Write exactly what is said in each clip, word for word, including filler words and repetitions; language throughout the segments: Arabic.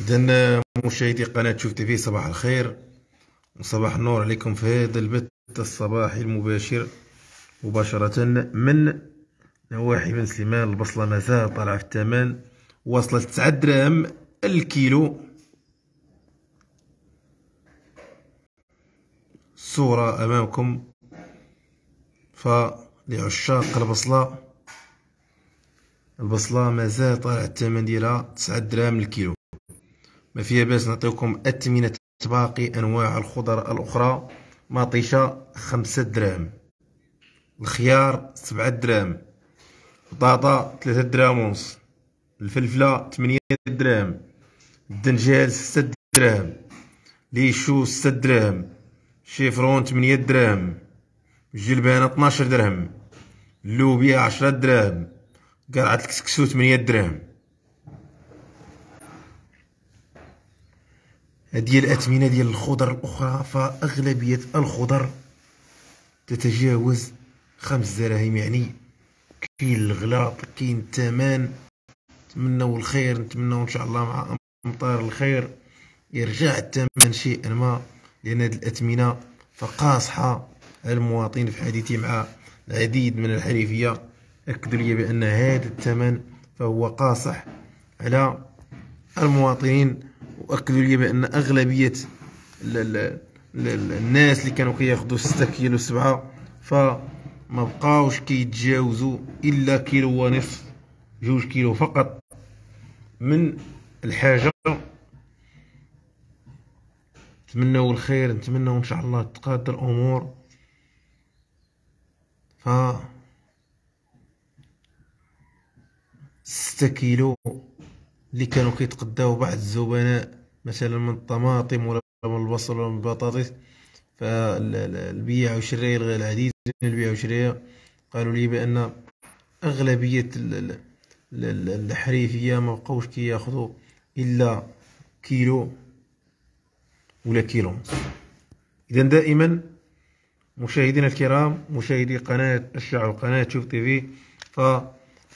إذن مشاهدي قناة شوف تيفي، صباح الخير وصباح النور عليكم في هذا البث الصباحي المباشر مباشرة من نواحي بنسليمان. البصلة مازال طالعة في الثمن، وصلت تسعة دراهم الكيلو. الصورة أمامكم، فلعشاق البصلة البصلة مازال طالعة الثمن ديالها تسعة دراهم الكيلو. ما فيها باس نعطيكم أثمنة باقي أنواع الخضر الأخرى. مطيشة خمسة دراهم، الخيار سبعة دراهم، البطاطا ثلاثة دراهم ونص، الفلفلة ثمانية دراهم، الدنجال ستة دراهم، ليشو ستة دراهم، شيفرون ثمانية دراهم، الجلبانة اثناش درهم، اللوبيا عشرة دراهم، قرعة الكسكسو ثمانية دراهم. هذه الأثمنة ديال الخضر الأخرى، فأغلبية الخضر تتجاوز خمس دراهم، يعني كاين الغلاط، كاين الثمن. نتمناو الخير، نتمناو إن شاء الله مع أمطار الخير يرجع الثمن شيئا ما، لأن هذه الأثمنة فقاصحة المواطن. في حديثي مع العديد من الحريفية أكدوا لي بأن هذا الثمن فهو قاصح على المواطنين، واكدوا لي بان اغلبيه ال ال ال الناس اللي كانوا كياخذوا ستة كيلو سبعة فما بقاوش كيتجاوزوا الا كيلو ونصف جوج كيلو فقط من الحاجه. نتمنوا الخير، نتمنوا ان شاء الله تتقادر الامور. ف ستة كيلو اللي كانوا كيتقداو بعض الزبناء مثلا من الطماطم ولا من البصل ولا من البطاطس، فالبيع والشراء العديد من البيع والشراء قالوا لي بان اغلبيه الحريفيه ما بقاوش كياخذوا الا كيلو ولا كيلو. اذا دائما مشاهدينا الكرام، مشاهدي قناه الشعب، قناه شوف تيفي، ف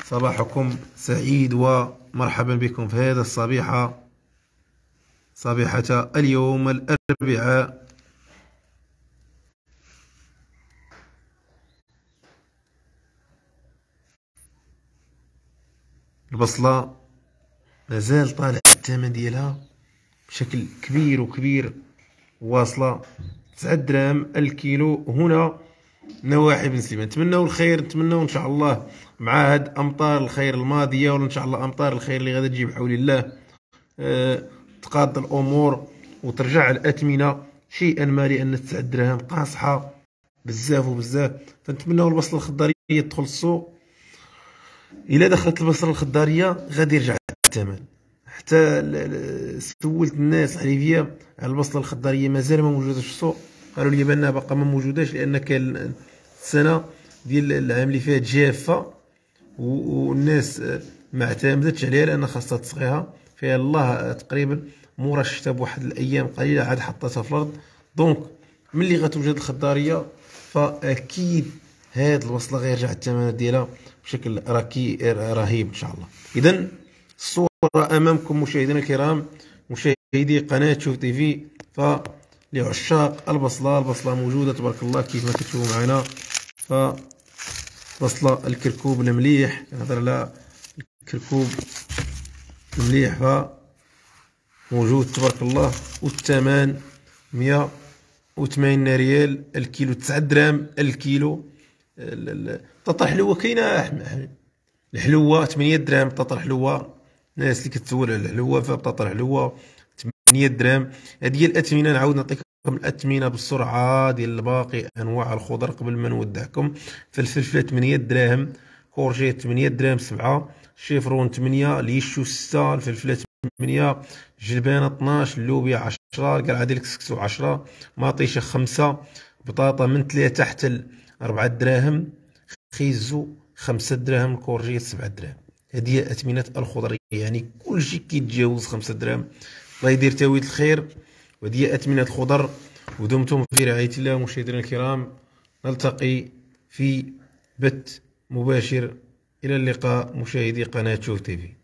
صباحكم سعيد ومرحبا بكم في هذا الصبيحة، صبيحة اليوم الأربعاء البصلة مازال طالع الثمن ديالها بشكل كبير وكبير، واصلة تسعة دراهم الكيلو هنا نواحي بنسليمان. نتمنوا الخير، نتمنوا ان شاء الله مع هاد امطار الخير الماضيه وان شاء الله امطار الخير اللي غادي تجي بحول الله أه تقاد الامور وترجع الاثمنه شيئا ما، لان تسعة دراهم قاصحه بزاف وبزاف. فنتمنوا البصله الخضاريه تدخل السوق، الا دخلت البصله الخضاريه غادي يرجع الثمن. حتى سولت الناس الحريفيه على البصله الخضاريه مازال ما موجوداش في السوق، قالوا لي بانها باقا ما موجوداش لان كان السنه ديال العام اللي فات جافه والناس ما اعتمدتش عليها لان خاصها تسقيها فيها الله تقريبا مورا الشتا بواحد الايام قليله عاد حطتها في الارض. دونك ملي غتوجد الخضاريه فاكيد هاد البصله غيرجع الثمن ديالها بشكل راكي رهيب ان شاء الله. اذا الصوره امامكم مشاهدينا الكرام، مشاهدي قناه شوف تيفي، ف لعشاق البصلة. البصلة موجودة تبارك الله كيف ما كتشوفوا معنا، ف بصلة الكركوب المليح، كنهضر على الكركوب المليح، ف موجود تبارك الله، والثمن مية وثمانين ريال الكيلو، تسعة درهم الكيلو. الطاطا الحلوة كاينة أحمد، الحلوة ثمانية درهم، الطاطا الحلوة الناس اللي كتسول على الحلوة، فالطاطا الحلوة ثمانية درهم. هذه هي الأثمنة. نعاود نعطيكم الأثمنة بالسرعة ديال باقي أنواع الخضر قبل ما نودعكم. فالفلفلة ثمانية دراهم، كورجيت ثمانية دراهم سبعة، شيفرون ثمانية، ليشو ستة، الفلفلة ثمانية، جلبانة اثناش، اللوبيا عشرة، القرعة ديال الكسكسو عشرة، مطيشة خمسة، بطاطا من ثلاثة حتى أربعة دراهم، خيزو خمسة دراهم، كورجيت سبعة دراهم. هذه هي أثمنة الخضر، يعني كلشي كيتجاوز خمسة دراهم. الله يدير تاويل الخير، وهذه أثمنة الخضر. ودمتم في رعاية الله مشاهدينا الكرام، نلتقي في بث مباشر. إلى اللقاء مشاهدي قناة شوف تيفي.